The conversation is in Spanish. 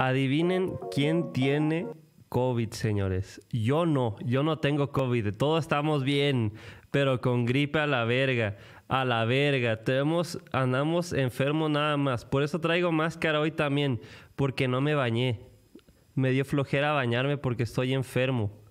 Adivinen quién tiene COVID, señores. Yo no tengo COVID. Todos estamos bien, pero con gripe a la verga. A la verga. Andamos enfermos nada más. Por eso traigo máscara hoy también, porque no me bañé. Me dio flojera bañarme porque estoy enfermo.